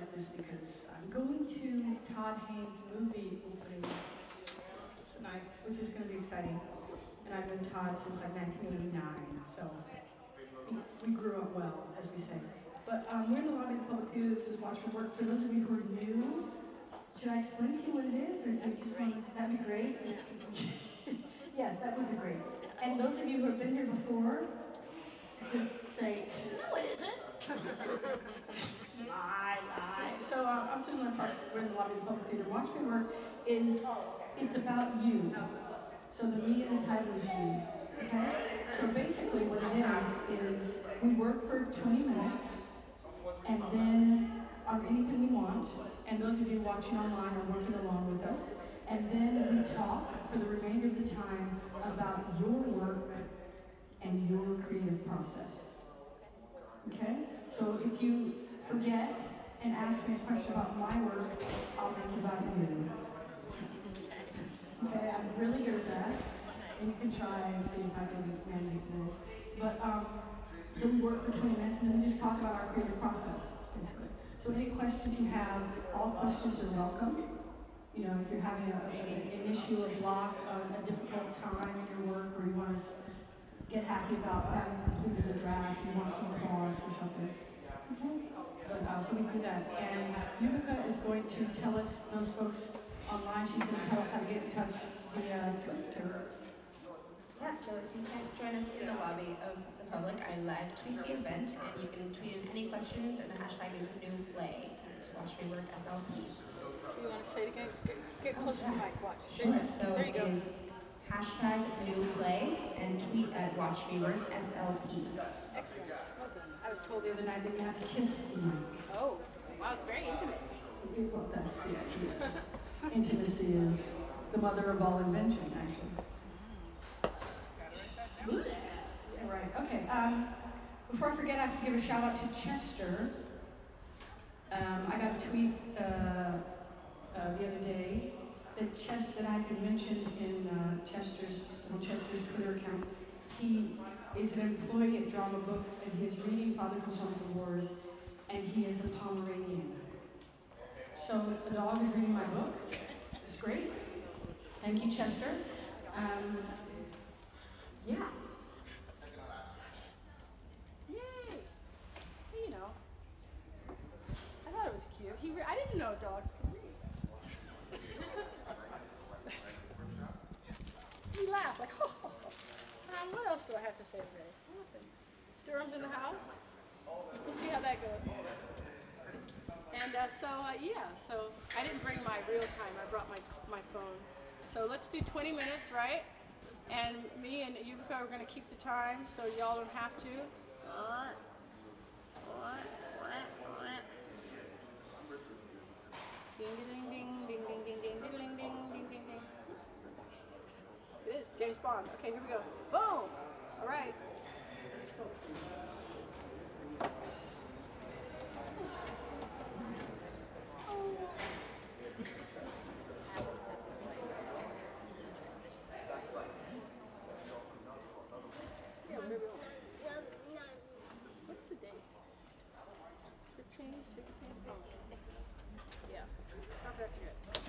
like this because I'm going to Todd Haynes' movie opening tonight, which is going to be exciting. And I've known Todd since like 1989, so we grew up well, as we say. But we're in the lobby of the Public Theater. This is Watch Me Work. For those of you who are new, should I explain to you what it is, or do you just want to, that'd be great? Yes, that would be great. And those of you who have been here before, just say, no, it isn't. Lie. So I'm Suzan-Lori Parks. We're in the lobby of the Public Theater. Watch Me Work is, it's about you. So the me in the title is you. Okay? So basically what it is we work for 20 minutes, and then on anything we want, and those of you watching online are working along with us, and then we talk for the remainder of the time about your work and your creative process. Okay? So if you forget and ask me a question about my work, I'll think about you. Okay, I'm really good at that, and you can try and see if I can manage it. But so we work for 20 minutes, and then we just talk about our creative process. So any questions you have, all questions are welcome. You know, if you're having an issue, a block, a difficult time in your work, or you want to get happy about having completed the draft, you want some applause or something. Okay. But, so we do that. And Yuvika is going to tell us, those folks online, she's going to tell us how to get in touch via Twitter. Yeah, so if you can't join us in the lobby of the Public, I live tweet the event, and you can tweet in any questions, and the hashtag is new play, and it's Watch Me Work SLP. Do you want to say it again? Get close to the mic, watch. Sure, so it is hashtag new play, and tweet at Watch Me Work SLP. Excellent. I was told the other night that you have to kiss the mic. Oh, wow, it's very intimate. Well, that's the idea. Intimacy is the mother of all invention, actually. Yeah, right, okay. Before I forget, I have to give a shout out to Chester. I got a tweet the other day that I had been mentioned in Chester's Twitter account. He is an employee at Drama Books, and he is reading Father Kosomka Wars, and he is a Pomeranian. So the dog is reading my book. It's great. Thank you, Chester. Yeah. Yay! You know, I thought it was cute. I didn't know dogs could read. He laughed like, oh. What else do I have to say today? Nothing. Durham's in the house. We'll see how that goes. And yeah. So I didn't bring my real time. I brought my phone. So let's do 20 minutes, right? And me and Yuvika are going to keep the time, so y'all don't have to. What? Ding, ding, ding, ding, ding, ding, ding, ding, ding, ding, ding, ding. It is James Bond. Okay, here we go. Boom! All right. What's the date? 15, 16? Oh. Yeah. Not that good.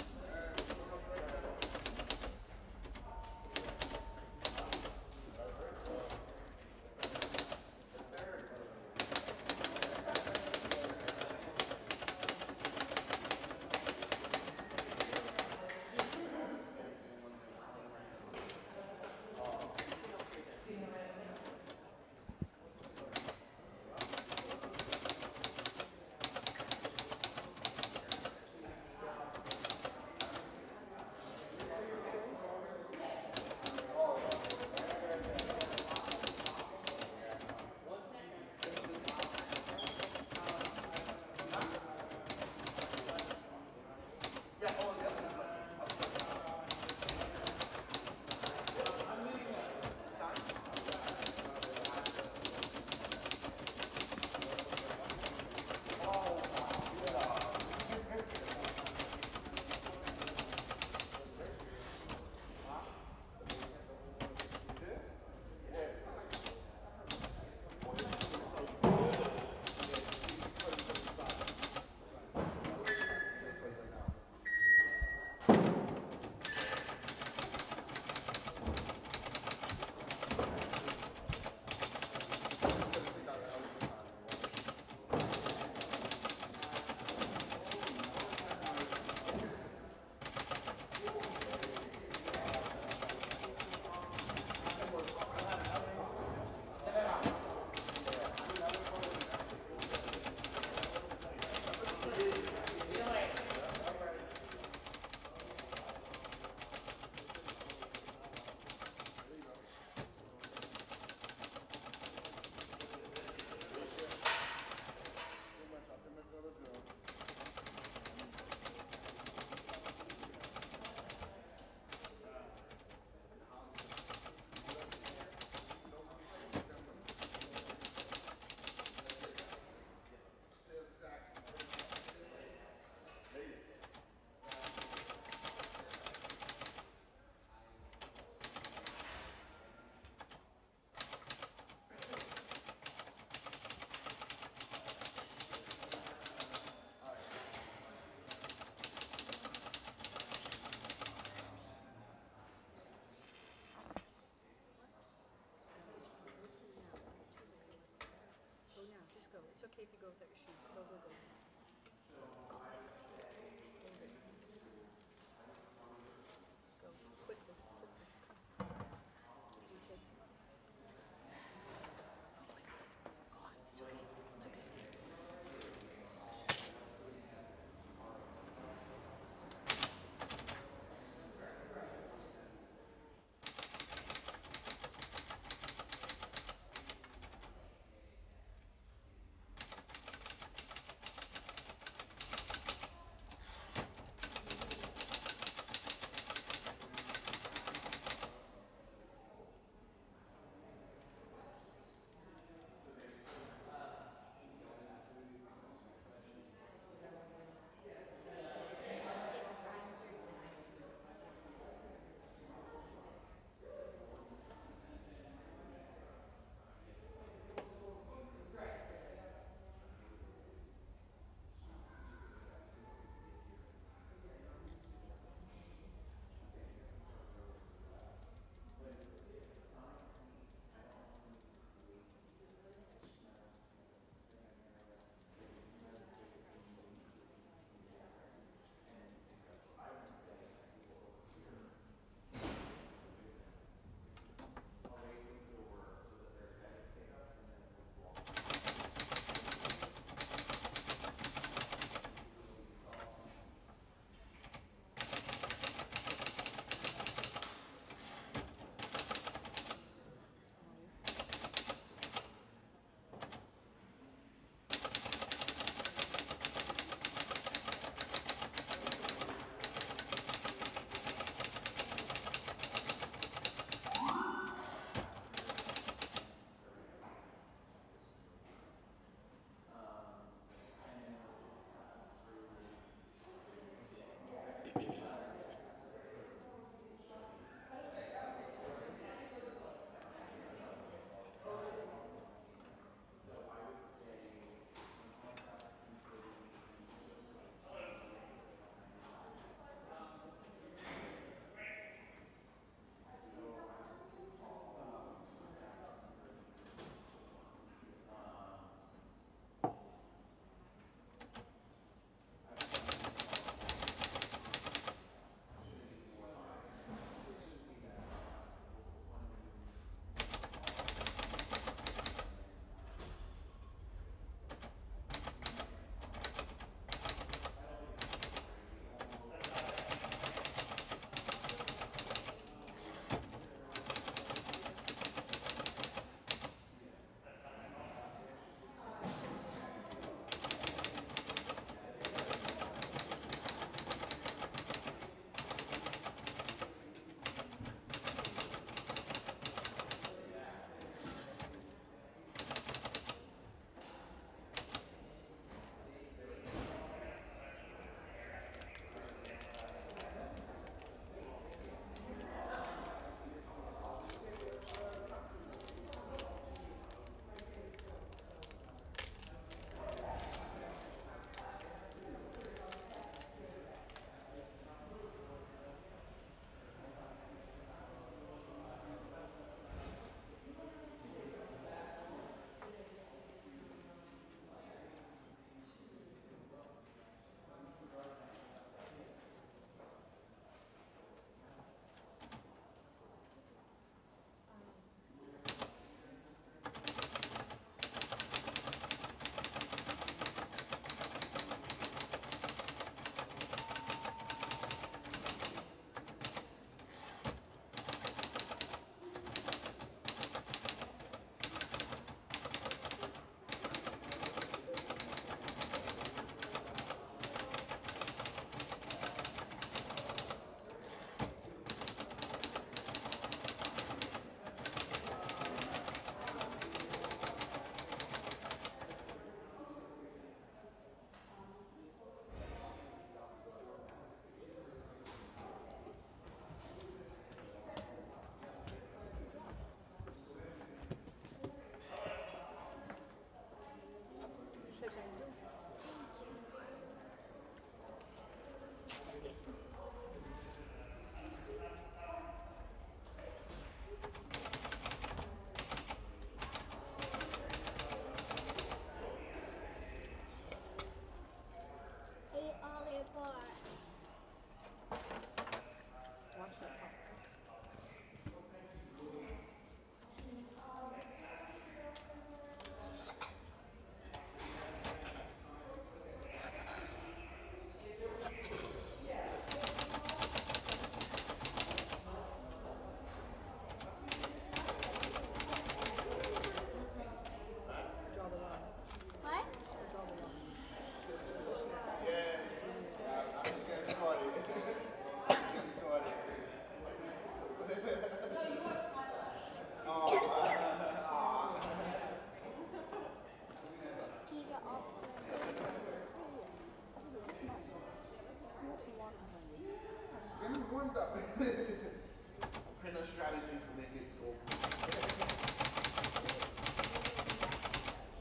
warmed up. Print a strategy to make it go.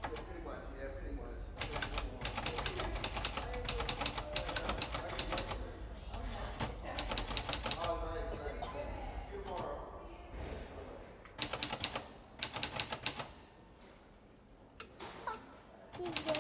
So pretty much, yeah, pretty much. Oh, nice, nice. See you tomorrow. Help! Help! Help!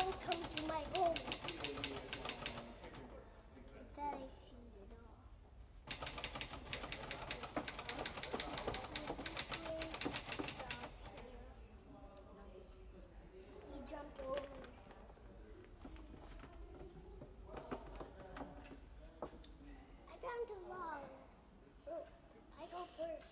soul come to my home. That I see it all. He jumped over. I found a log. Look, I go first.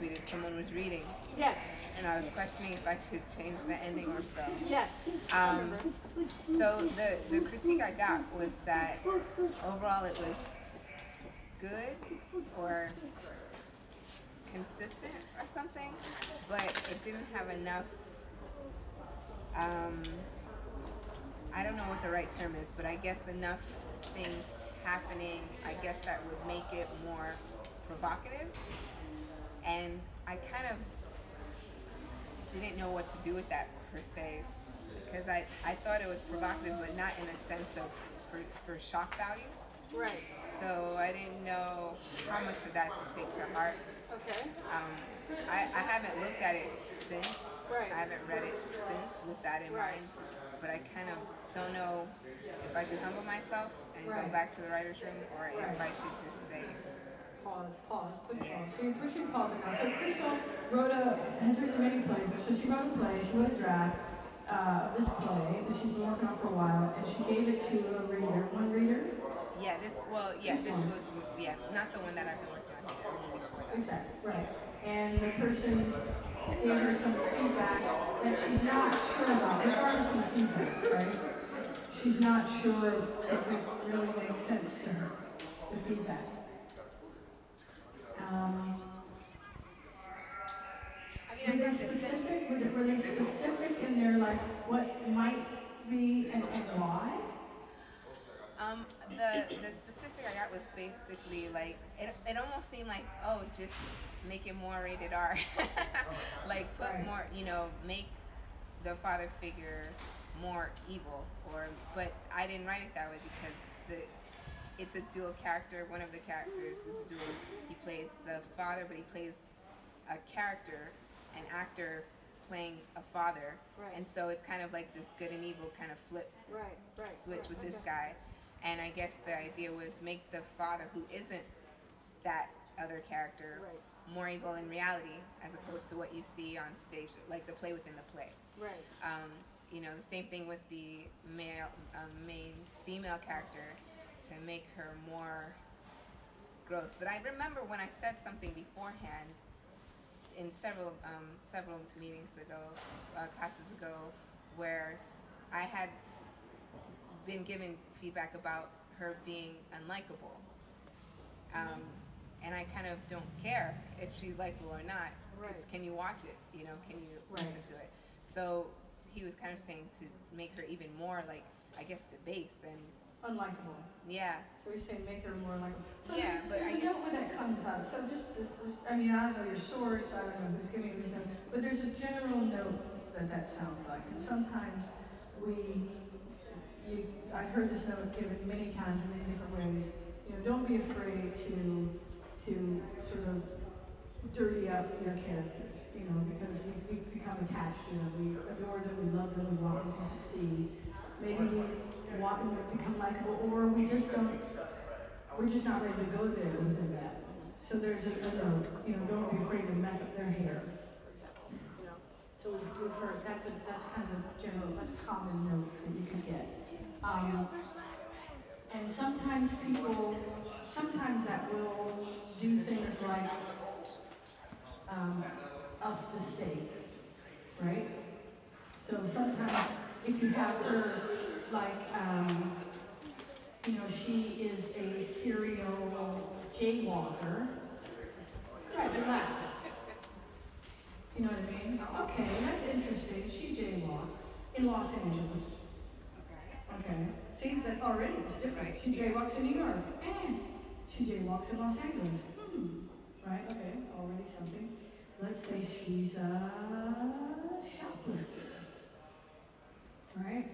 Tweeted someone was reading. Yes. And I was questioning if I should change the ending or so. Yes. So the critique I got was that overall it was good or consistent or something, but it didn't have enough, I don't know what the right term is, but I guess enough things happening, I guess that would make it more provocative. And I kind of didn't know what to do with that per se, because I thought it was provocative, but not in a sense of for shock value. Right. So I didn't know how much of that to take to heart. Okay. I haven't looked at it since. Right. I haven't read it since with that in mind. But I kind of don't know if I should humble myself and go back to the writer's room, or if I should just say, pause. So you're pushing pause now. So Crystal wrote has written many plays, but so she wrote a play, she wrote a draft, this play that she's been working on for a while, and she gave it to a reader. One reader? Yeah, this was not the one that I've been working on. Exactly, right. And the person gave her some feedback that she's not sure about. She's not sure if it really makes sense to her, the feedback. I mean, I guess it's specific. Were they specific in their, like, what might be and why? The specific I got was basically like, it almost seemed like, oh, just make it more rated R. Like, put more, you know, make the father figure more evil. But I didn't write it that way, because it's a dual character. One of the characters is a dual. He plays the father, but he plays a character, an actor playing a father. Right. And so it's kind of like this good and evil kind of flip switch with this guy. And I guess the idea was make the father, who isn't that other character, more evil in reality, as opposed to what you see on stage, like the play within the play. Right. You know, the same thing with the main female character, to make her more gross. But I remember when I said something beforehand in several meetings ago, classes ago, where I had been given feedback about her being unlikable. And I kind of don't care if she's likable or not. Can you watch it? You know, can you listen to it? So he was kind of saying to make her even more, like, I guess, debased and unlikable. Yeah. So we're saying make her more likable. So yeah, but I know when that comes up. So just, I mean, I don't know your source. I don't know who's giving you something. But there's a general note that sounds like. And sometimes I've heard this note given many times in many different ways. You know, don't be afraid to sort of dirty up your characters. You know, because we become attached to them. We adore them. We love them. We want them to succeed. Maybe want them to become likable, or we just don't. We're just not ready to go there with that. So there's a note. You know, don't be afraid to mess up their hair. You know, so we've heard that's kind of general, that's common note that you can get. And sometimes that will do things like up the stakes, right? So sometimes if you have her, like, you know, she is a serial jaywalker, relax. You know what I mean? Okay, that's interesting. She jaywalked in Los Angeles. Okay. See, that already is different. She jaywalks in New York. And she jaywalks in Los Angeles. Right? Okay. Already something. Let's say she's a shoplifter. Right?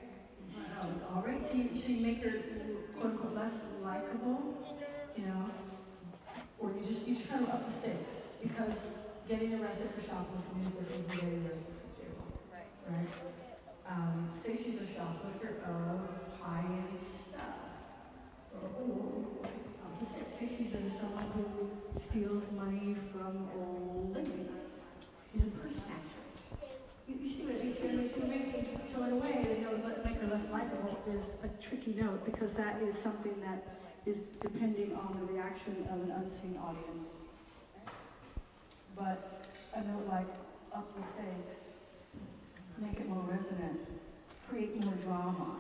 Already. So you make her, quote unquote, less likable, you know? Or you try to up the stakes, because getting arrested for shoplifting is different than getting arrested for jaywalking. Right? Say she's a shoplifter of high-end stuff. Say she's someone who steals money from old ladies. She's a purse snatcher. You see what they say? So in a way, they don't make her less likable is a tricky note, because that is something that is depending on the reaction of an unseen audience. But a note like up the stakes, make it more resonant, create more drama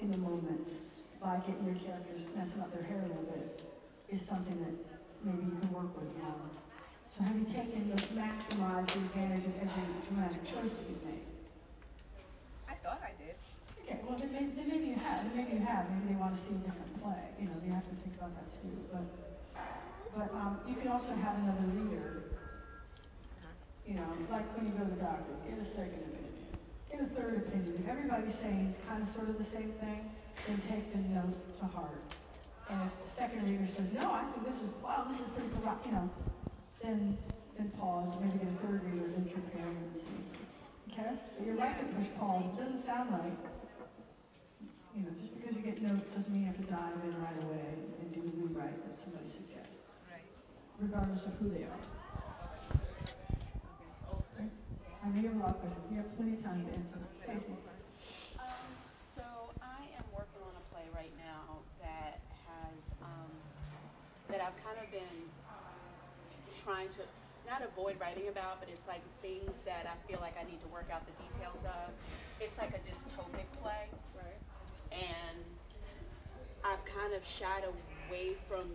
in the moment by getting your characters messing up their hair a little bit, is something that maybe you can work with now. So have you taken the maximized advantage of every dramatic choice that you've made? I thought I did. Okay, well, then maybe you have. Maybe they want to see different play. You know, you have to think about that too. But you can also have another reader. You know, like when you go to the doctor, get a second opinion, get a third opinion. If everybody's saying it's kind of sort of the same thing, then take the note to heart. And if the second reader says, no, I think this is, wow, this is pretty cool, you know, then pause, maybe get a third reader, then compare and see. Okay? But you're right to push pause. It doesn't sound like, you know, just because you get notes doesn't mean you have to dive in right away and do the rewrite that somebody suggests. Right. Regardless of who they are. I know you have a lot of questions. You have plenty of time to answer. So I am working on a play right now that has that I've kind of been trying to not avoid writing about, but it's like things that I feel like I need to work out the details of. It's like a dystopic play, right? And I've kind of shied away from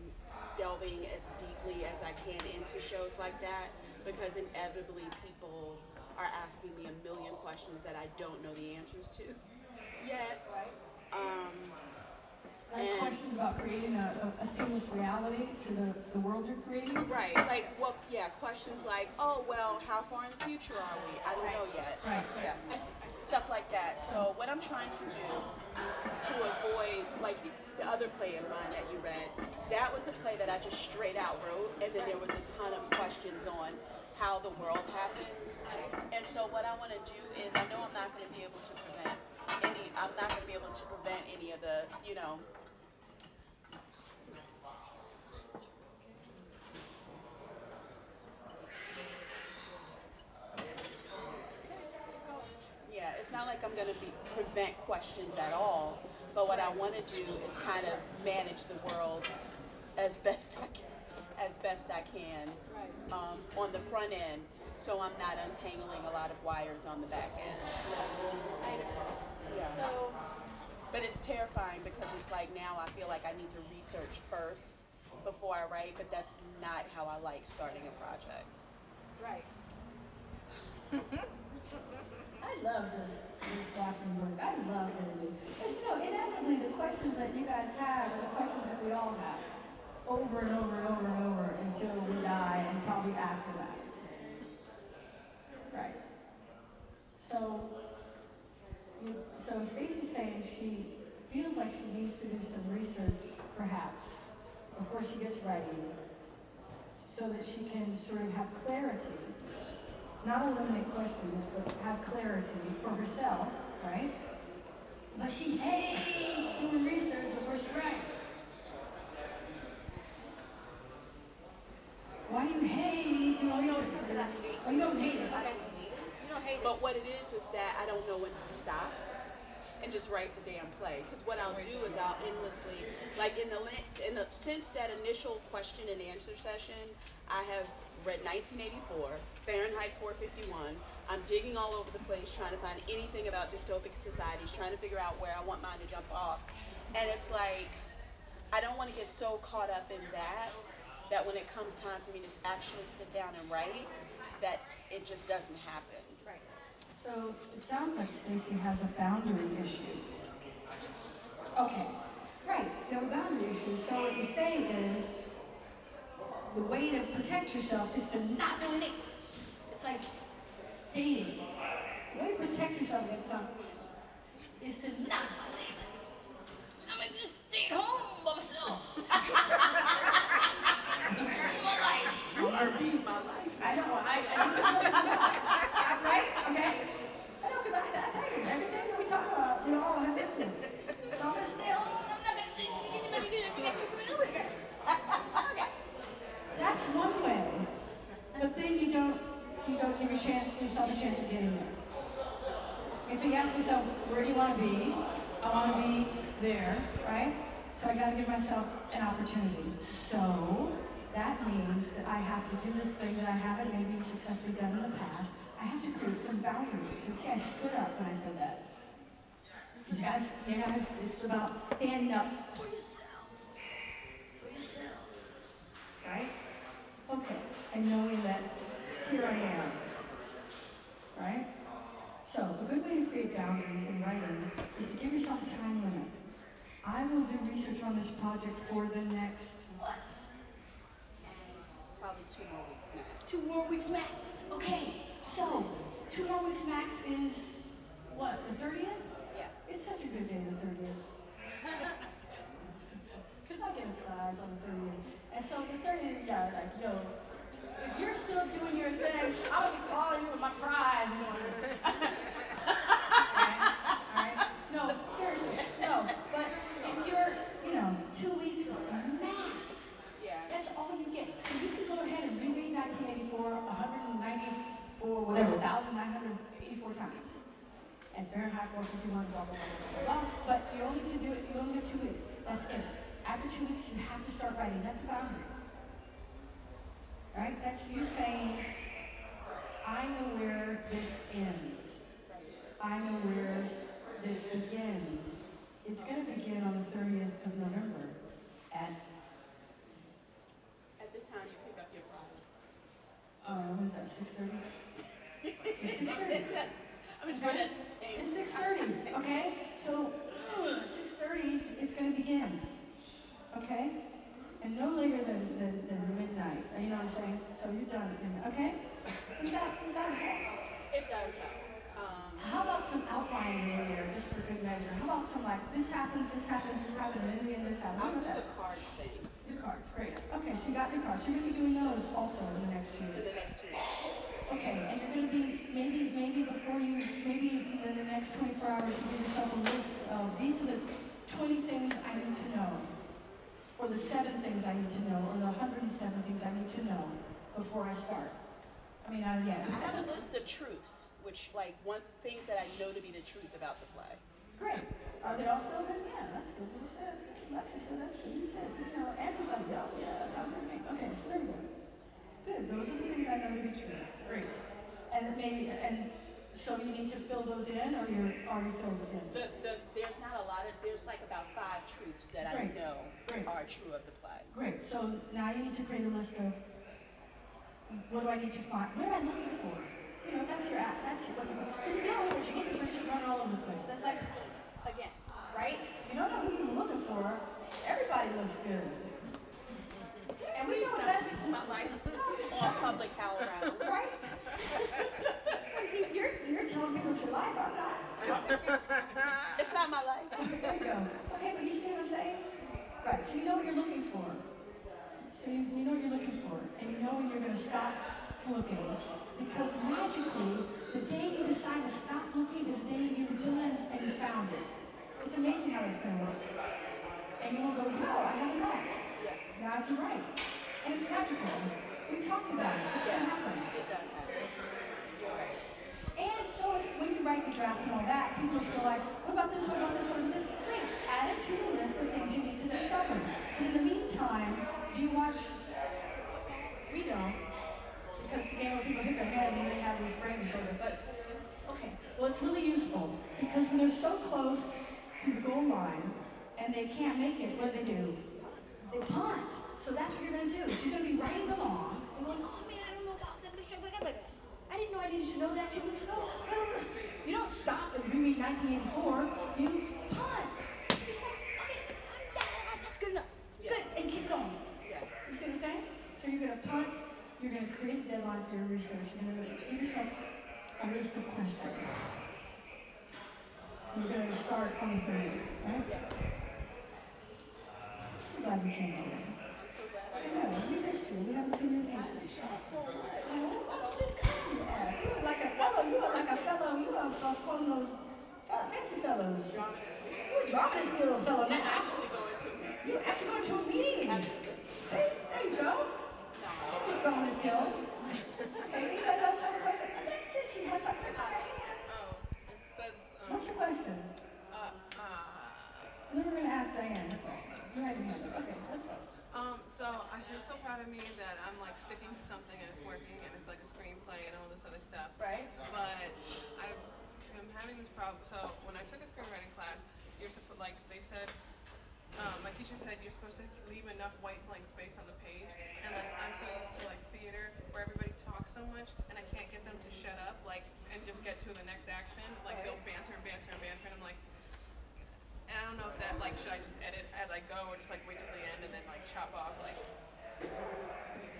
delving as deeply as I can into shows like that because inevitably people are asking me a million questions that I don't know the answers to yet. And questions about creating a seamless reality to the world you're creating? Right, like, well, yeah, questions like, oh, well, how far in the future are we? I don't know yet. Right. Yeah, stuff like that. So what I'm trying to do to avoid, like, the other play of mine that you read, that was a play that I just straight out wrote, and then there was a ton of questions on how the world happens. And so what I want to do is, I know I'm not going to be able to prevent any, I'm not going to be able to prevent any of the, you know, yeah, it's not like I'm going to prevent questions at all, but what I want to do is kind of manage the world as best I can. On the front end, so I'm not untangling a lot of wires on the back end. Yeah. So, but it's terrifying because it's like now I feel like I need to research first before I write, but that's not how I like starting a project. Right. I love this bathroom work. I love it. Because, you know, inevitably the questions that you guys have are the questions that we all have. Over and over and over and over until we die, and probably after that. Right. So Stacey's saying she feels like she needs to do some research, perhaps, before she gets writing, so that she can sort of have clarity, not eliminate questions, but have clarity for herself, right? But she hates doing research before she writes. Why do you hate? You know, you don't hate it. I don't hate it. You don't hate it. But what it is that I don't know when to stop and just write the damn play. Because what I'll do is I'll endlessly, like in the since that initial question and answer session, I have read 1984, Fahrenheit 451. I'm digging all over the place, trying to find anything about dystopic societies, trying to figure out where I want mine to jump off. And it's like, I don't want to get so caught up in that when it comes time for me to actually sit down and write, that it just doesn't happen. Right. So it sounds like Stacey has a boundary issue. Okay, right, you have a boundary issue. So what you're saying is, the way to protect yourself is to not do it. It's like dating. The way to protect yourself against something is to not do it. I'm gonna just stay at home by myself. The rest of my life. You are being my life. I know. I right? Okay? I know, because I tell you, everything that we talk about, you know, all have to do. So I'm going to stay home. I'm not going to get anybody to do it. Okay. That's one way. But then you don't give yourself a chance of getting there. And so you ask yourself, where do you want to be? I want to be there, right? So I got to give myself an opportunity. So that means that I have to do this thing that I haven't maybe successfully done in the past. I have to create some boundaries. And see, I stood up when I said that. You guys, it's about standing up for yourself. For yourself. Right? Okay. And knowing that here I am. Right? So a good way to create boundaries in writing is to give yourself a time limit. I will do research on this project for the next... What? Probably 2 more weeks max. 2 more weeks max. Okay. So, 2 more weeks max is, what, the 30th? Yeah. It's such a good day, the 30th. Because I get a prize on the 30th. And so the 30th, yeah, like, yo, if you're still doing your thing, I'll be calling you with my prize. All right? No, seriously, no. But if you're, 2 weeks max, that's all you get. So you can go ahead and reread 1984, 194, whatever, 1,984 times. And Fahrenheit 451, blah, blah, blah, blah, blah. But you're only going to do it, you only have 2 weeks. That's it. After 2 weeks, you have to start writing. That's a boundary. Right? That's you saying, I know where this ends. I know where this begins. It's going to begin on the 30th of November. At the time you pick up your problems. Oh, what is that, 6:30? It's 6:30. I mean, right? It's 6:30, okay? So, 6:30, it's going to begin, okay? And no later than midnight. You know what I'm saying? So you're done. Okay? Is that help? It does help. How about some outlining in there, just for good measure? How about some like, this happens, and then this happens? I'll do the cards thing. The cards, great. Okay, so you got your cards. You're going to be doing those also in the next 2 weeks. In the next 2 weeks. Okay, and you're going to be, maybe in the next 24 hours, you give yourself a list of, these are the 20 things I need to know, or the 7 things I need to know, or the 107 things I need to know before I start. I have a list of truths, which like things that I know to be the truth about the play. Great. Are they all filled in? Yeah, that's good. You said, you know, Andrew's like, oh yeah, that's how I'm gonna make. Okay, there you go. Good. Those are the things I know to be true. Great. And maybe so you need to fill those in, or you're already filled those in? There's not a lot of, there's like about 5 truths that I know are true of the play. Great, so now you need to create a list of, what do I need to find? What am I looking for? You know, that's your looking for. Because if you don't know what you're looking for, just run all over the place. That's like, again, right? If you don't know who you're looking for, everybody looks good. And we know that's not like all public howl around, right? You're telling me what your life, I'm not. It's not my life. There you go. Okay, but you see what I'm saying? Right, so you know what you're looking for. So you know what you're looking for, and you know when you're going to stop looking. Because magically, the day you decide to stop looking is the day you were done and you found it. It's amazing how it's going to work. And you will go, no, I have enough. Now I can write. And it's magical. We talked about it. It's going to happen. It does happen. And so when you write the draft and all that, people are still like, what about this, what about this, what about this? Great, add it to the list of things you need to discover. And in the meantime, do you watch? We don't, because the game where people hit their head and they have this brain disorder. But, okay, well it's really useful, because when they're so close to the goal line and they can't make it, what do? They punt. So that's what you're going to do. You're going to be writing along and going, oh man, I don't know about that. I didn't know I needed to know that 2 weeks ago. You don't stop and reread 1984. You punt. You say, okay, I'm done. That's good enough. Yeah. Good, and keep going. Yeah. You see what I'm saying? So you're going to punt. You're going to create a deadline for your research. You're going to give yourself a list of questions. You're going to start on the 30th, right? Yeah. I'm so glad we came today. Yeah, we missed you. We haven't seen your pages. Just come to us. You look like a fellow. You are one of those fancy fellows. You're a drama skill fellow. You actually go into a meeting. You actually go into a meeting. See? There you go. She's drama skill. Okay, anybody else have a question? That's it. She has something. Oh, it says. What's your question? Then we're going to ask Diane. Okay, that's fine. So I feel so proud of me that I'm like sticking to something and it's working and it's like a screenplay and all this other stuff. Right. But I'm having this problem. So when I took a screenwriting class, you're supposed like they said, my teacher said you're supposed to leave enough white blank space on the page. And like I'm so used to like theater where everybody talks so much and I can't get them to shut up like and just get to the next action. Like they'll banter and banter and banter and I'm like. And I don't know if that like like, should I just edit as I go and just like wait till the end and then like chop off like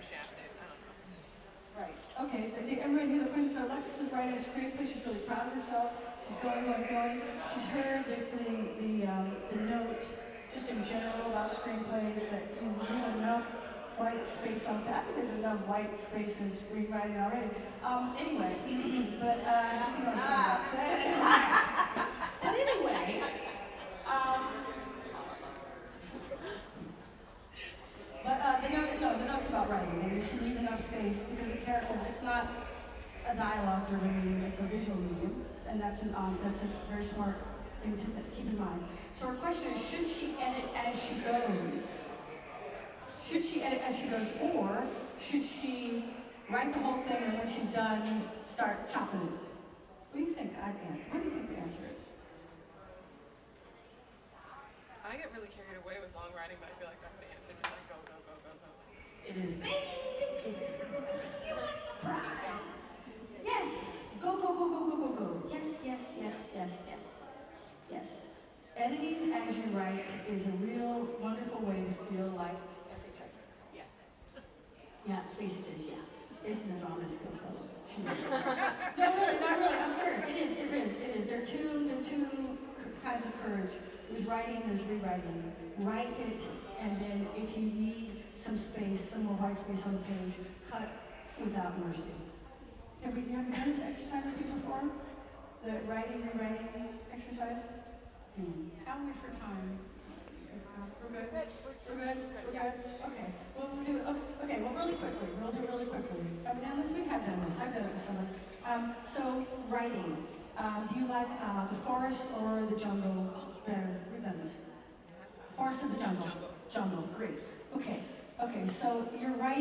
Shafted? I don't know. Right. Okay. I think I'm right here. The point is, so Alexis is writing a screenplay. She's really proud of herself. She's going. She's heard the note just in general about screenplays that you have enough white space on that. There's enough white spaces rewriting already. Anyway, but but anyway. The note's about writing. Maybe she leaves enough space because the characters, it's not a dialogue for reading, it's a visual medium. And that's a very smart thing to keep in mind. So her question is, should she edit as she goes? Should she edit as she goes, or should she write the whole thing and when she's done, start chopping it? What do you think I'd answer? What do you think the answer is? I get really carried away with long writing, but I feel like that's the answer. Just like, go. It is. Yes! Go. Yes. Editing as you write is a real wonderful way to feel like Stacey says yeah. Stacey's an honest good fellow. No, really, not really. I'm serious. It is. There are two kinds of courage. There's writing, there's rewriting. Write it, and then if you need some space, some more white space on the page, cut without mercy. Have you ever done this exercise with you before? The writing and writing exercise? How are we for time? We're good? Yeah. Okay. Well, we'll do it. Okay, well, really quickly. We'll do it really quickly. Unless we have done this. I've done it this summer. So, writing. Do you like the forest or the jungle better? We've done this. Forest or the jungle? Jungle. Great. Okay, so when you are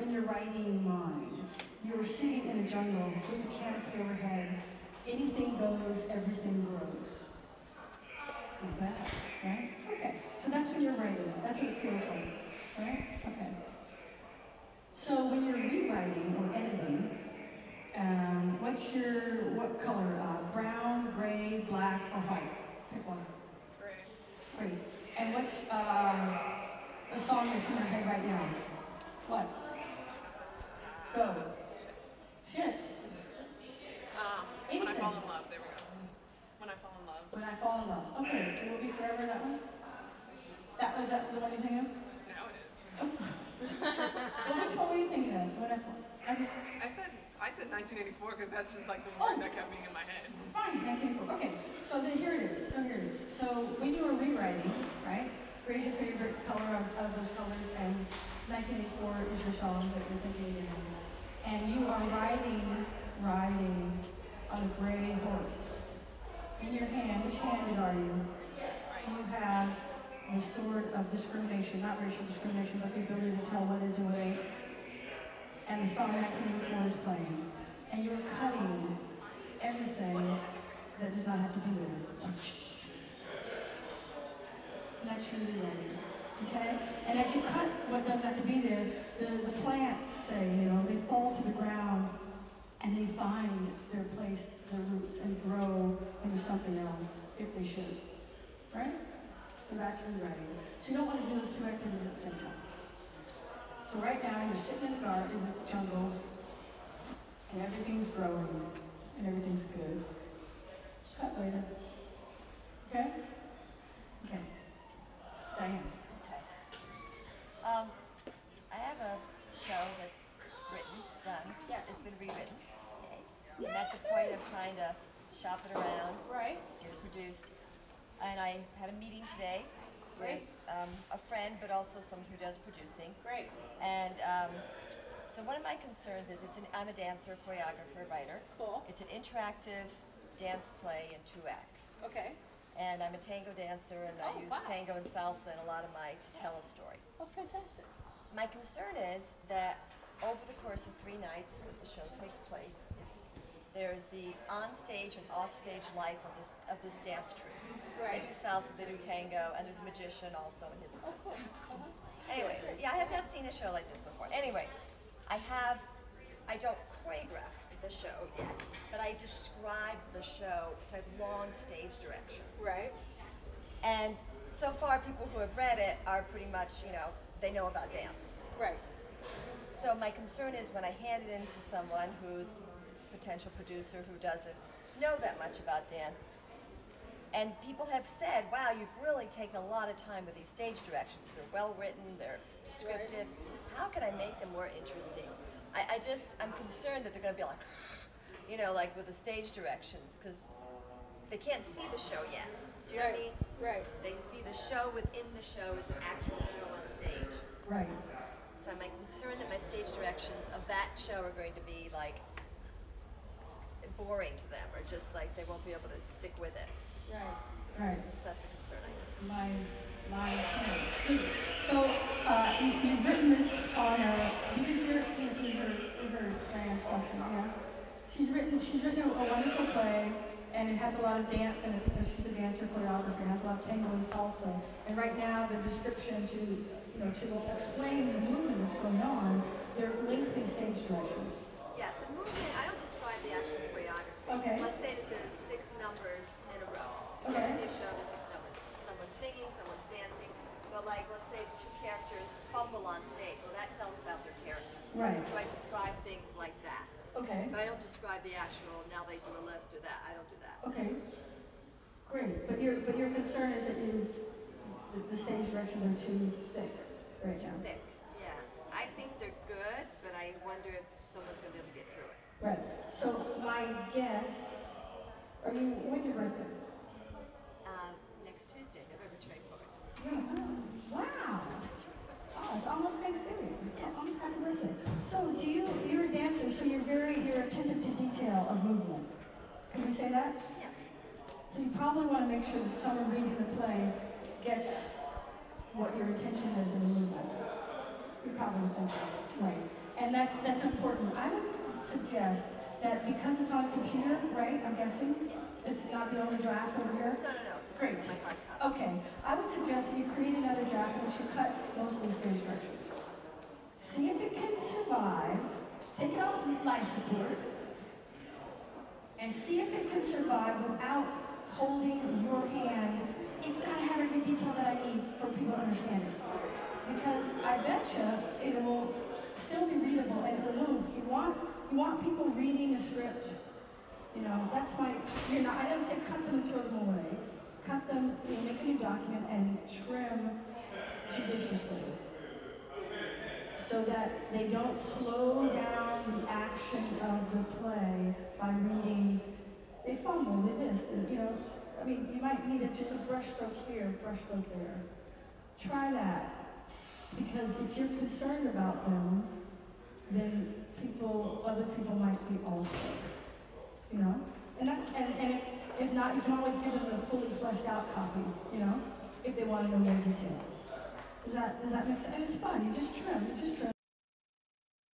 in your writing mind, you're sitting in a jungle with a canopy overhead. Anything goes, everything grows. Not bad, right? Okay, so that's when you're writing. That's what it feels like, right? Okay. So when you're rewriting or editing, what color? Brown, gray, black, or white? Pick one. Gray. And what's the song that's in your head right now? What? Go. Shit. When I fall in love, there we go. When I fall in love. Okay, it will be forever, that one? That was that the one you think of? Now it is. Well, which one were you thinking of? When I fall? I said 1984 because that's just like the word that kept being in my head. Fine, 1984. Okay, so then here it is. So when you were rewriting, right, raise your favorite color of those colors, and 1984 is your song that you're thinking of. And you are riding on a gray horse. In your hand, which handed are you? You have the sword of discrimination, not racial discrimination, but the ability to tell what is and what ain't. And the song 1984 is playing. And you're cutting everything that does not have to do with it. And that's your rewriting. Okay? And as you cut what doesn't have to be there, the plants say, they fall to the ground and they find their place, their roots, and grow into something else, if they should. Right? So that's rewriting. So you don't want to do those two activities at the same time. So right now, you're sitting in the garden, in the jungle, and everything's growing, and everything's good. Cut later. Okay? Okay. Diane. I have a show that's done. Yeah. It's been rewritten. Yay. I'm at the point of trying to shop it around. Right. Get it produced. And I had a meeting today. Great. A friend, but also someone who does producing. Great. And so one of my concerns is I'm a dancer, choreographer, writer. Cool. It's an interactive dance play in 2 acts. Okay. And I'm a tango dancer, and I use tango and salsa in a lot of to tell a story. Oh, fantastic. My concern is that over the course of 3 nights that the show takes place, there's the on-stage and off-stage life of this dance troupe. Right. They do salsa, they do tango, and there's a magician also and his assistant. Oh, cool. That's cool. Anyway, yeah, I have not seen a show like this before. Anyway, I don't choreograph the show yet, but I describe the show, so I have long stage directions. Right. And so far, people who have read it are pretty much, you know, they know about dance. Right. So my concern is when I hand it in to someone who's a potential producer who doesn't know that much about dance, and people have said, wow, you've really taken a lot of time with these stage directions. They're well written, they're descriptive. Right. How can I make them more interesting? I'm concerned that they're going to be like, you know, like with the stage directions, because they can't see the show yet. Do you know what I mean? Right. They see the show within the show as an actual show on stage. Right. So I'm concerned that my stage directions of that show are going to be like boring to them, or just like they won't be able to stick with it. Right, right. So that's a concern I have. My opinion. So you've written this on a. Did you hear her Diane's question? Yeah. She's written a wonderful play, and it has a lot of dance in it because she's a dancer choreographer. It has a lot of tango and salsa. And right now, the description to explain the movement that's going on, they're lengthy stage directions. Yeah, the movement. I don't describe the actual choreography. Okay. Let's say that there's 6 numbers. Okay. Let's say a show with 6 numbers. Someone's singing, someone's dancing, but like, let's say 2 characters fumble on stage. Well, that tells about their character. Right. So I describe things like that. Okay. But I don't describe the actual, now they do a left, do that. I don't do that. Okay. Great. But your concern is that the stage directions are too thick right now. Too thick, yeah. I think they're good, but I wonder if someone's going to be able to get through it. Right. So my guess, are you, when's your birthday? Tuesday, November 24th. Wow! Oh, it's almost Thanksgiving. Yeah. Almost happy birthday. So, you're a dancer, so you're attentive to detail of movement. Can you say that? Yeah. So you probably want to make sure that someone reading the play gets what your attention is in the movement. You're probably thinking, right? And that's important. I would suggest that because it's on a computer, right? I'm guessing this is not the only draft over here. No. Great. Okay. I would suggest that you create another draft in which you cut most of the stage directions. See if it can survive. Take it off life support. And see if it can survive without holding your hand. It's got to have every detail that I need for people to understand it. Because I bet you it will still be readable and it will move. You want people reading a script. You know, that's why I don't say cut them and throw them away. Cut them, make a new document, and trim judiciously so that they don't slow down the action of the play by reading. They fumble, they this, I mean, you might need just a brushstroke here, brushstroke there. Try that, because if you're concerned about them, then other people might be also, If not, you can always give them a fully fleshed out copy, if they want to know more detail. Does that make sense? And it's fun, you just trim.